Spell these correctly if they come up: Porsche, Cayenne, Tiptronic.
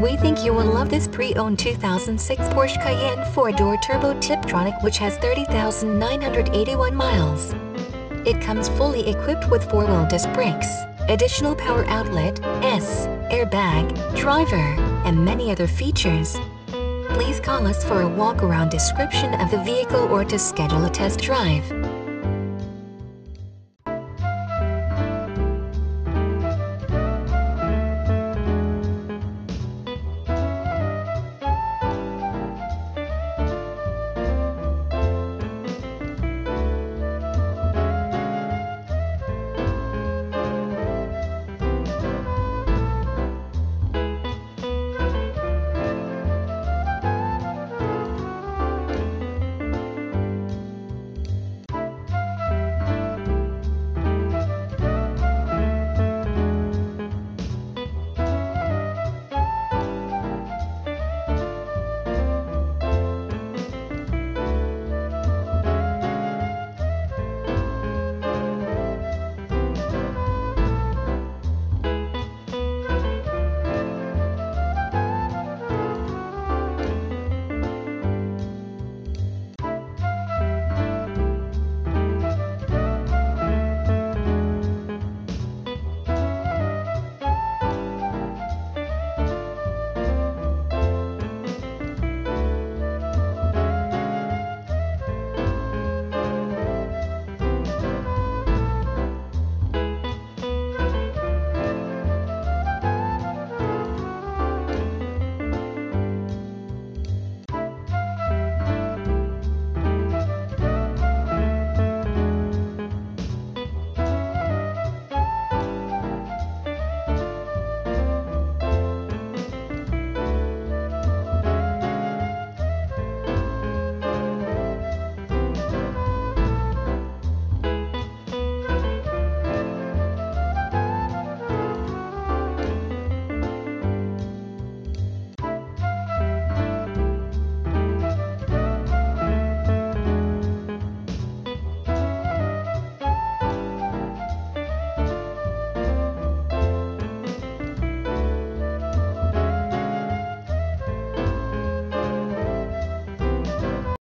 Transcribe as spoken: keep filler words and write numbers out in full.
We think you will love this pre-owned two thousand six Porsche Cayenne four-door turbo Tiptronic, which has thirty thousand nine hundred eighty-one miles. It comes fully equipped with four-wheel disc brakes, additional power outlet, S, airbag, driver, and many other features. Please call us for a walk-around description of the vehicle or to schedule a test drive.